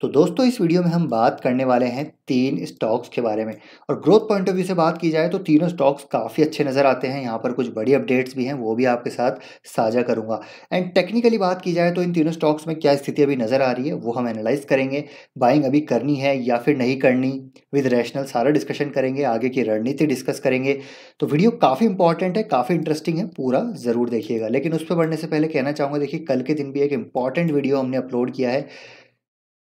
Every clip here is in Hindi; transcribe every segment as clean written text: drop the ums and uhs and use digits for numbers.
तो दोस्तों इस वीडियो में हम बात करने वाले हैं 3 स्टॉक्स के बारे में और ग्रोथ पॉइंट ऑफ व्यू से बात की जाए तो तीनों स्टॉक्स काफ़ी अच्छे नज़र आते हैं। यहाँ पर कुछ बड़ी अपडेट्स भी हैं, वो भी आपके साथ साझा करूँगा। एंड टेक्निकली बात की जाए तो इन तीनों स्टॉक्स में क्या स्थिति अभी नज़र आ रही है वो हम एनालाइज करेंगे। बाइंग अभी करनी है या फिर नहीं करनी, विद रैशनल सारा डिस्कशन करेंगे, आगे की रणनीति डिस्कस करेंगे। तो वीडियो काफ़ी इंपॉर्टेंट है, काफ़ी इंटरेस्टिंग है, पूरा ज़रूर देखिएगा। लेकिन उस पर बढ़ने से पहले कहना चाहूँगा, देखिए कल के दिन भी एक इंपॉर्टेंट वीडियो हमने अपलोड किया है,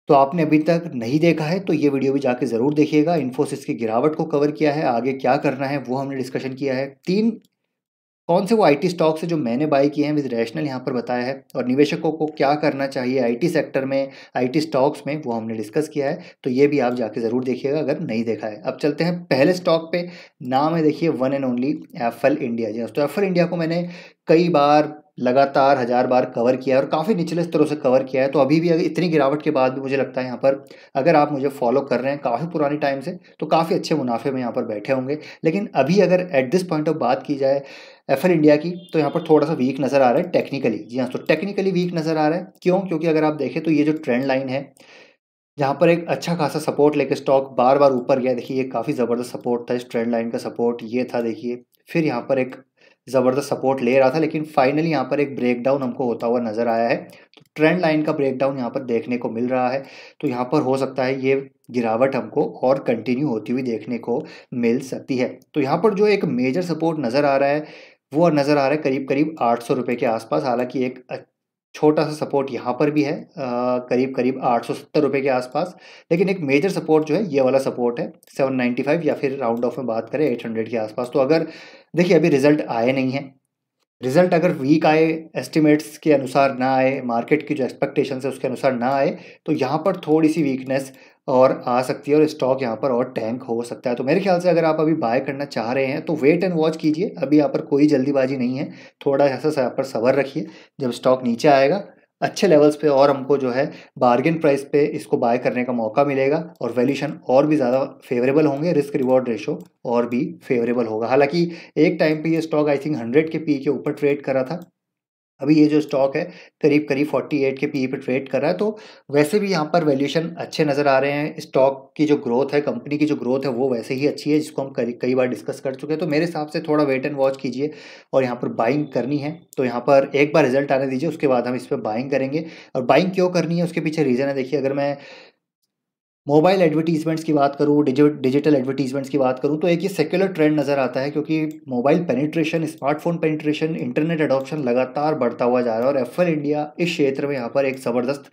तो आपने अभी तक नहीं देखा है तो ये वीडियो भी जाके ज़रूर देखिएगा। इन्फोसिस की गिरावट को कवर किया है, आगे क्या करना है वो हमने डिस्कशन किया है। 3 कौन से वो आईटी स्टॉक्स हैं जो मैंने बाय किए हैं, विद रैशनल यहाँ पर बताया है, और निवेशकों को क्या करना चाहिए आईटी सेक्टर में, आईटी स्टॉक्स में, वो हमने डिस्कस किया है। तो ये भी आप जाके ज़रूर देखिएगा अगर नहीं देखा है। अब चलते हैं पहले स्टॉक पे। नाम है देखिए one and only FL India. जी दोस्तों, एफएल इंडिया को मैंने कई बार लगातार 1000 बार कवर किया है और काफ़ी निचले स्तरों से कवर किया है। तो अभी भी इतनी गिरावट के बाद भी मुझे लगता है यहाँ पर अगर आप मुझे फॉलो कर रहे हैं काफ़ी पुराने टाइम से तो काफ़ी अच्छे मुनाफे में यहाँ पर बैठे होंगे। लेकिन अभी अगर एट दिस पॉइंट ऑफ बात की जाए एफएल इंडिया की तो यहाँ पर थोड़ा सा वीक नज़र आ रहा है टेक्निकली। जी हाँ, तो टेक्निकली वीक नज़र आ रहा है क्यों? क्योंकि अगर आप देखें तो ये जो ट्रेंड लाइन है जहाँ पर एक अच्छा खासा सपोर्ट लेकर स्टॉक बार बार ऊपर गया, देखिए ये काफ़ी ज़बरदस्त सपोर्ट था, इस ट्रेंड लाइन का सपोर्ट ये था। देखिए फिर यहाँ पर एक ज़बरदस्त सपोर्ट ले रहा था, लेकिन फाइनली यहाँ पर एक ब्रेकडाउन हमको होता हुआ नज़र आया है। तो ट्रेंड लाइन का ब्रेकडाउन यहाँ पर देखने को मिल रहा है। तो यहाँ पर हो सकता है ये गिरावट हमको और कंटिन्यू होती हुई देखने को मिल सकती है। तो यहाँ पर जो एक मेजर सपोर्ट नज़र आ रहा है वो नज़र आ रहा है करीब करीब 800 रुपये के आसपास। हालाँकि एक छोटा सा सपोर्ट यहाँ पर भी है करीब करीब 870 रुपये के आसपास, लेकिन एक मेजर सपोर्ट जो है ये वाला सपोर्ट है 795 या फिर राउंड ऑफ में बात करें 800 के आसपास। तो अगर देखिए अभी रिजल्ट आए नहीं हैं, रिजल्ट अगर वीक आए, एस्टिमेट्स के अनुसार ना आए, मार्केट की जो एक्सपेक्टेशन है उसके अनुसार ना आए, तो यहाँ पर थोड़ी सी वीकनेस और आ सकती है और स्टॉक यहाँ पर और टैंक हो सकता है। तो मेरे ख्याल से अगर आप अभी बाय करना चाह रहे हैं तो वेट एंड वॉच कीजिए, अभी यहाँ पर कोई जल्दीबाजी नहीं है, थोड़ा ऐसा यहाँ पर सब्र रखिए। जब स्टॉक नीचे आएगा अच्छे लेवल्स पे और हमको जो है बार्गेन प्राइस पे इसको बाय करने का मौका मिलेगा और वैल्यूएशन और भी ज़्यादा फेवरेबल होंगे, रिस्क रिवॉर्ड रेशो और भी फेवरेबल होगा। हालांकि एक टाइम पे ये स्टॉक आई थिंक 100 के पी के ऊपर ट्रेड कर रहा था, अभी ये जो स्टॉक है करीब करीब 48 के पी पे ट्रेड कर रहा है। तो वैसे भी यहाँ पर वैल्यूएशन अच्छे नज़र आ रहे हैं, स्टॉक की जो ग्रोथ है, कंपनी की जो ग्रोथ है वो वैसे ही अच्छी है, जिसको हम कई बार डिस्कस कर चुके हैं। तो मेरे हिसाब से थोड़ा वेट एंड वॉच कीजिए और यहाँ पर बाइंग करनी है तो यहाँ पर एक बार रिजल्ट आने दीजिए, उसके बाद हम इस पर बाइंग करेंगे। और बाइंग क्यों करनी है उसके पीछे रीज़न है। देखिए अगर मैं मोबाइल एडवर्टीजमेंट्स की बात करूँ, डिजिटल एडवर्टीजमेंट्स की बात करूँ, तो एक ये सेक्युलर ट्रेंड नज़र आता है क्योंकि mobile penetration, smartphone penetration, internet adoption लगातार बढ़ता हुआ जा रहा है और एफएल इंडिया इस क्षेत्र में यहाँ पर एक ज़बरदस्त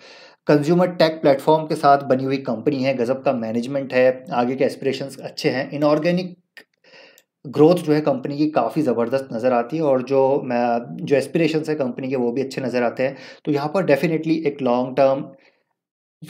कंज्यूमर टेक प्लेटफॉर्म के साथ बनी हुई कंपनी है। गजब का मैनेजमेंट है, आगे के एस्पिरेशंस अच्छे हैं, इनऑर्गेनिक ग्रोथ जो है कंपनी की काफ़ी ज़बरदस्त नज़र आती है और जो एस्पिरेशंस है कंपनी के वो भी अच्छे नज़र आते हैं। तो यहाँ पर डेफिनेटली एक long term,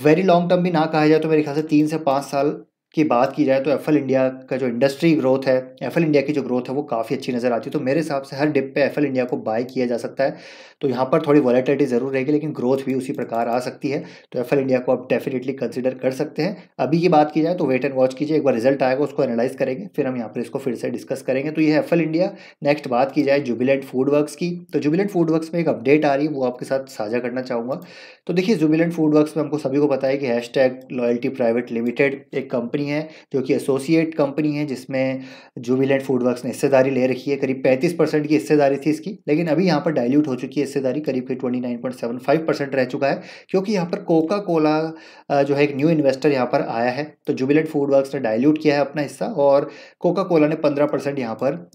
very long term भी ना कहा जाए तो मेरे ख्याल से 3 से 5 साल की बात की जाए तो एफएल इंडिया का जो इंडस्ट्री ग्रोथ है, एफएल इंडिया की जो ग्रोथ है वो काफ़ी अच्छी नज़र आती है। तो मेरे हिसाब से हर डिप पे एफएल इंडिया को बाय किया जा सकता है। तो यहाँ पर थोड़ी वॉलेटिलिटी ज़रूर रहेगी लेकिन ग्रोथ भी उसी प्रकार आ सकती है। तो एफएल इंडिया को आप डेफिनेटली कंसिडर कर सकते हैं। अभी की बात की जाए तो वेट एंड वॉच कीजिए, एक बार रिजल्ट आएगा उसको एनालाइज़ करेंगे, फिर हम यहाँ पर इसको फिर से डिस्कस करेंगे। तो ये है एफएल इंडिया। नेक्स्ट बात की जाए जुबिलेंट फूडवर्क्स की, तो जुबिलेंट फूडवर्क्स में एक अपडेट आ रही है वो आपके साथ साझा करना चाहूँगा। तो देखिए जुबिलेंट फूडवर्क्स में हमको सभी को पता है कि हैशटैग लॉयल्टी प्राइवेट लिमिटेड एक कंपनी है जो कि एसोसिएट कंपनी है जिसमें जुबिलेंट फूडवर्क्स ने हिस्सेदारी ले रखी है, करीब 35% की हिस्सेदारी थी इसकी, लेकिन अभी यहाँ पर डाइल्यूट हो चुकी है हिस्सेदारी, करीब करीब 29.75% रह चुका है क्योंकि यहाँ पर कोका कोला जो है एक न्यू इन्वेस्टर यहाँ पर आया है। तो जुबिलेंट फूडवर्क्स ने डाइल्यूट किया है अपना हिस्सा और कोका कोला ने 15% यहाँ पर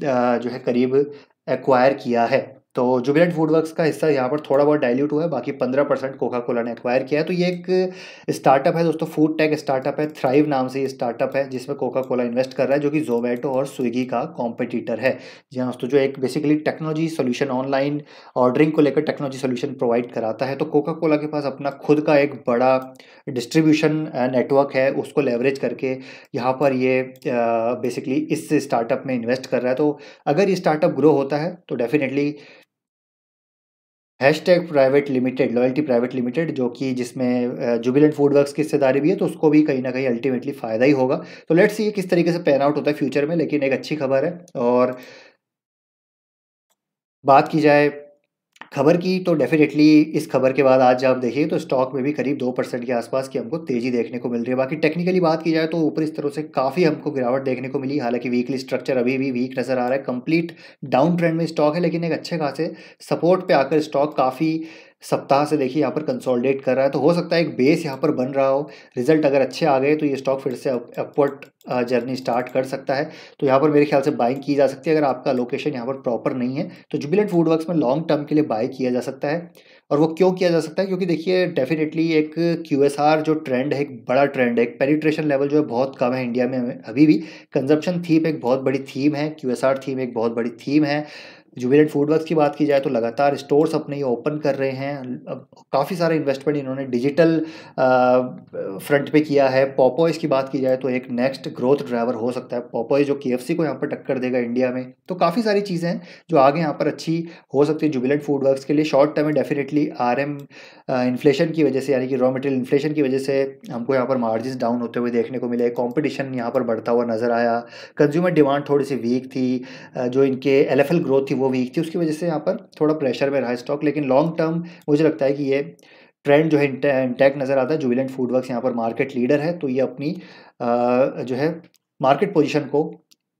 जो है करीब एक्वायर किया है। तो जुबिलेंट फूडवर्क्स का हिस्सा यहाँ पर थोड़ा बहुत डाइल्यूट हुआ है, बाकी 15% कोका कोला ने एक्वायर किया है। तो ये एक स्टार्टअप है दोस्तों, फूड टेक स्टार्टअप है, थ्राइव नाम से ये स्टार्टअप है जिसमें कोका कोला इन्वेस्ट कर रहा है जो कि जोमैटो और स्विगी का कॉम्पिटिटर है। जी हाँ दोस्तों, जो एक basically technology solution, online ordering को लेकर टेक्नोलॉजी सोल्यूशन प्रोवाइड कराता है। तो कोका कोला के पास अपना खुद का एक बड़ा डिस्ट्रीब्यूशन नेटवर्क है, उसको लेवरेज करके यहाँ पर ये बेसिकली इस स्टार्टअप में इन्वेस्ट कर रहा है। तो अगर ये स्टार्टअप ग्रो होता है तो definitely hashtag private limited, loyalty private limited, जो कि जिसमें जुबिलेंट फूडवर्क्स की हिस्सेदारी भी है, तो उसको भी कहीं ना कहीं अल्टीमेटली फ़ायदा ही होगा। तो लेट्स सी ये किस तरीके से पैन आउट होता है फ्यूचर में, लेकिन एक अच्छी खबर है। और बात की जाए खबर की तो डेफिनेटली इस खबर के बाद आज आप देखिए तो स्टॉक में भी करीब 2% के आसपास की हमको तेजी देखने को मिल रही है। बाकी टेक्निकली बात की जाए तो ऊपर इस तरह से काफ़ी हमको गिरावट देखने को मिली, हालांकि वीकली स्ट्रक्चर अभी भी वीक नज़र आ रहा है, कंप्लीट डाउन ट्रेंड में स्टॉक है, लेकिन एक अच्छे खासे सपोर्ट पे आकर स्टॉक काफ़ी सप्ताह से देखिए यहाँ पर कंसोलिडेट कर रहा है। तो हो सकता है एक बेस यहाँ पर बन रहा हो, रिजल्ट अगर अच्छे आ गए तो ये स्टॉक फिर से अपवर्ड जर्नी स्टार्ट कर सकता है। तो यहाँ पर मेरे ख्याल से बाइंग की जा सकती है, अगर आपका लोकेशन यहाँ पर प्रॉपर नहीं है तो जुबिलेंट फूडवर्क्स में लॉन्ग टर्म के लिए बाय किया जा सकता है। और वो क्यों किया जा सकता है, क्योंकि देखिए डेफिनेटली एक QSR जो ट्रेंड है एक बड़ा ट्रेंड है, एक पेनिट्रेशन लेवल जो है बहुत कम है इंडिया में अभी भी। कंजम्पशन थीम एक बहुत बड़ी थीम है, QSR थीम एक बहुत बड़ी थीम है। जुबिलेंट फूडवर्क्स की बात की जाए तो लगातार स्टोर्स अपने ये ओपन कर रहे हैं, अब काफ़ी सारे इन्वेस्टमेंट इन्होंने डिजिटल फ्रंट पे किया है। पॉपॉइज़ की बात की जाए तो एक नेक्स्ट ग्रोथ ड्राइवर हो सकता है, पॉपॉइज़ जो KFC को यहाँ पर टक्कर देगा इंडिया में। तो काफ़ी सारी चीज़ें हैं जो आगे यहाँ पर अच्छी हो सकती है जुबिलेंट फूडवर्क्स के लिए। शॉर्ट टर्म में डेफिनेटली RM इन्फ्लेशन की वजह से, यानी कि रॉ मटेरियल इन्फ्लेशन की वजह से हमको यहाँ पर मार्जिन डाउन होते हुए देखने को मिले, कॉम्पिटिशन यहाँ पर बढ़ता हुआ नजर आया, कंज्यूमर डिमांड थोड़ी सी वीक थी, जो इनके LFL ग्रोथ थी वो वीक थी, उसकी वजह से यहाँ पर थोड़ा प्रेशर में रहा स्टॉक। लेकिन लॉन्ग टर्म मुझे लगता है कि ये ट्रेंड जो है इंटैक्ट नज़र आता है। जुबिलेंट फूडवर्क्स यहाँ पर मार्केट लीडर है, तो ये अपनी जो है मार्केट पोजीशन को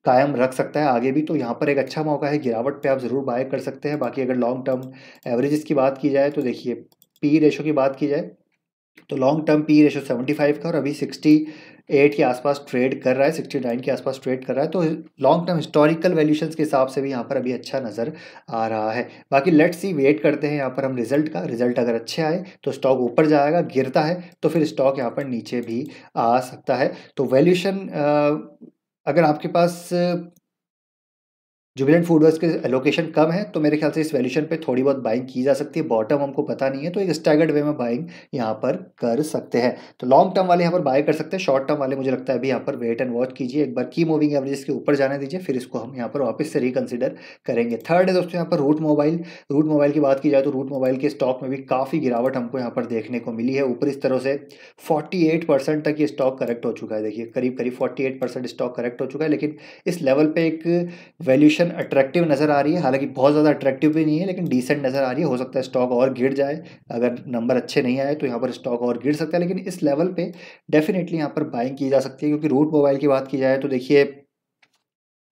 कायम रख सकता है आगे भी। तो यहाँ पर एक अच्छा मौका है, गिरावट पे आप ज़रूर बाय कर सकते हैं। बाकी अगर लॉन्ग टर्म एवरेजेस की बात की जाए तो देखिए पी रेशो की बात की जाए तो लॉन्ग टर्म पी रेशो 75 का और अभी 68 के आसपास ट्रेड कर रहा है, 69 के आसपास ट्रेड कर रहा है। तो लॉन्ग टर्म हिस्टोरिकल वैल्यूशंस के हिसाब से भी यहाँ पर अभी अच्छा नज़र आ रहा है। बाकी लेट्स सी, वेट करते हैं यहाँ पर हम रिजल्ट का। रिजल्ट अगर अच्छे आए तो स्टॉक ऊपर जाएगा, गिरता है तो फिर स्टॉक यहाँ पर नीचे भी आ सकता है। तो वैल्यूशन अगर आपके पास जुबिलेंट फूडवर्क्स के एलोकेशन कम है तो मेरे ख्याल से इस वैल्यूशन पे थोड़ी बहुत बाइंग की जा सकती है। बॉटम हमको पता नहीं है तो एक स्टैगर्ड वे में बाइंग यहाँ पर कर सकते हैं। तो लॉन्ग टर्म वाले यहाँ पर बाय कर सकते हैं, शॉर्ट टर्म वाले मुझे लगता है अभी यहाँ पर वेट एंड वॉच कीजिए। एक बार की मूविंग एवरेज के ऊपर जाने दीजिए, फिर इसको हम यहाँ पर वापस से रिकन्सिडर करेंगे। थर्ड है दोस्तों यहाँ पर रूट मोबाइल। रूट मोबाइल की बात की जाए तो रूट मोबाइल के स्टॉक में भी काफ़ी गिरावट हमको यहाँ पर देखने को मिली है। ऊपर इस तरह से 48% तक ये स्टॉक करेक्ट हो चुका है, देखिए करीब 48% स्टॉक करेक्ट हो चुका है। लेकिन इस लेवल पर एक वैल्यूशन अट्रैक्टिव नजर आ रही है, हालांकि बहुत ज़्यादा अट्रैक्टिव भी नहीं है लेकिन डिसेंट नजर आ रही है। हो सकता है स्टॉक और गिर जाए, अगर नंबर अच्छे नहीं आए तो यहाँ पर स्टॉक और गिर सकता है, लेकिन इस लेवल पे डेफिनेटली यहाँ पर बाइंग की जा सकती है। क्योंकि रूट मोबाइल की बात की जाए तो देखिए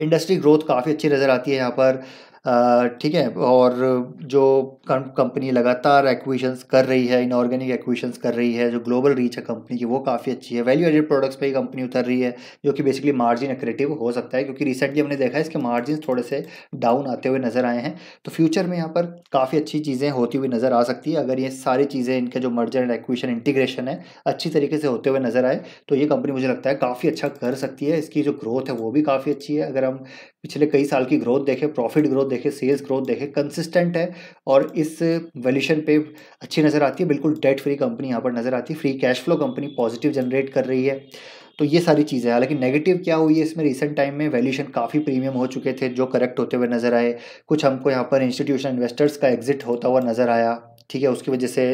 इंडस्ट्री ग्रोथ काफ़ी अच्छी नज़र आती है यहाँ पर, ठीक है। और जो कंपनी लगातार एक्विशंस कर रही है, इनऑर्गेनिक एक्विशंस कर रही है, जो ग्लोबल रीच है कंपनी की वो काफ़ी अच्छी है। वैल्यू एडेड प्रोडक्ट्स पे ही कंपनी उतर रही है, जो कि बेसिकली मार्जिन एक्रेटिव हो सकता है, क्योंकि रिसेंटली हमने देखा है इसके मार्जिन थोड़े से डाउन आते हुए नज़र आए हैं। तो फ्यूचर में यहाँ पर काफ़ी अच्छी चीज़ें होती हुई नज़र आ सकती है, अगर ये सारी चीज़ें इनके जो मर्जर एंड एक्विशन इंटीग्रेशन है अच्छी तरीके से होते हुए नज़र आए तो ये कंपनी मुझे लगता है काफ़ी अच्छा कर सकती है। इसकी जो ग्रोथ है वो भी काफ़ी अच्छी है, अगर हम पिछले कई साल की ग्रोथ देखें, प्रॉफिट ग्रोथ देखें, सेल्स ग्रोथ देखें, कंसिस्टेंट है और इस वैल्यूशन पे अच्छी नज़र आती है। बिल्कुल डेट फ्री कंपनी यहाँ पर नज़र आती है, free cash flow company positive generate कर रही है। तो ये सारी चीज़ें, हालांकि नेगेटिव क्या हुई है इसमें, रिसेंट टाइम में वैल्यूशन काफ़ी प्रीमियम हो चुके थे जो करेक्ट होते हुए नज़र आए। कुछ हमको यहाँ पर इंस्टीट्यूशनल इन्वेस्टर्स का एग्जिट होता हुआ नज़र आया, ठीक है, उसकी वजह से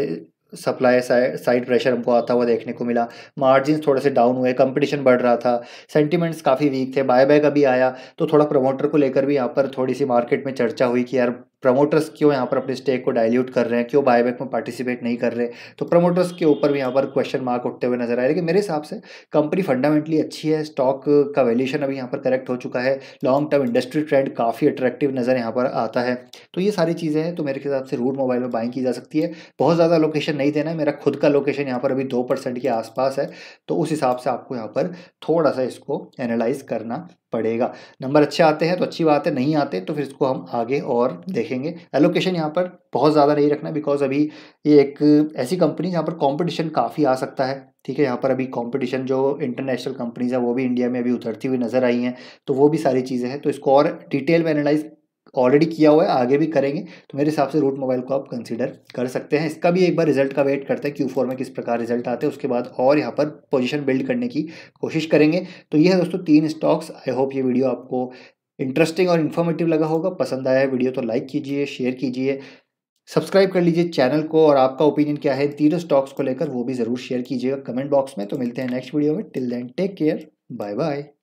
सप्लाई साइड प्रेशर हमको आता हुआ देखने को मिला। मार्जिन थोड़े से डाउन हुए, कंपटीशन बढ़ रहा था, सेंटीमेंट्स काफ़ी वीक थे, बायबैक अभी आया तो थोड़ा प्रमोटर को लेकर भी यहाँ पर थोड़ी सी मार्केट में चर्चा हुई कि यार प्रमोटर्स क्यों यहाँ पर अपने स्टेक को डाइल्यूट कर रहे हैं, क्यों बायबैक में पार्टिसिपेट नहीं कर रहे। तो प्रमोटर्स के ऊपर भी यहाँ पर क्वेश्चन मार्क उठते हुए नजर आए। लेकिन मेरे हिसाब से कंपनी फंडामेंटली अच्छी है, स्टॉक का वैल्यूशन अभी यहाँ पर करेक्ट हो चुका है, लॉन्ग टर्म इंडस्ट्री ट्रेंड काफ़ी अट्रैक्टिव नज़र यहाँ पर आता है। तो ये सारी चीज़ें हैं, तो मेरे हिसाब से रूट मोबाइल में बाइंग की जा सकती है। बहुत ज़्यादा लोकेशन नहीं देना है, मेरा खुद का लोकेशन यहाँ पर अभी 2% के आसपास है, तो उस हिसाब से आपको यहाँ पर थोड़ा सा इसको एनालाइज करना पड़ेगा। नंबर अच्छे आते हैं तो अच्छी बात है, नहीं आते तो फिर इसको हम आगे और देखेंगे। एलोकेशन यहाँ पर बहुत ज़्यादा नहीं रखना, बिकॉज अभी ये एक ऐसी कंपनी जहाँ पर कंपटीशन काफ़ी आ सकता है, ठीक है। यहाँ पर अभी कंपटीशन जो इंटरनेशनल कंपनीज है वो भी इंडिया में अभी उतरती हुई नज़र आई हैं, तो वो भी सारी चीज़ें हैं। तो इसको और डिटेल में एनालाइज ऑलरेडी किया हुआ है, आगे भी करेंगे। तो मेरे हिसाब से रूट मोबाइल को आप कंसीडर कर सकते हैं। इसका भी एक बार रिजल्ट का वेट करते हैं, Q4 में किस प्रकार रिजल्ट आते हैं, उसके बाद और यहाँ पर पोजीशन बिल्ड करने की कोशिश करेंगे। तो ये है दोस्तों 3 स्टॉक्स। आई होप ये वीडियो आपको इंटरेस्टिंग और इन्फॉर्मेटिव लगा होगा। पसंद आया वीडियो तो लाइक कीजिए, शेयर कीजिए, सब्सक्राइब कर लीजिए चैनल को, और आपका ओपिनियन क्या है 3 स्टॉक्स को लेकर वो भी ज़रूर शेयर कीजिएगा कमेंट बॉक्स में। तो मिलते हैं नेक्स्ट वीडियो में, till then take care, bye bye.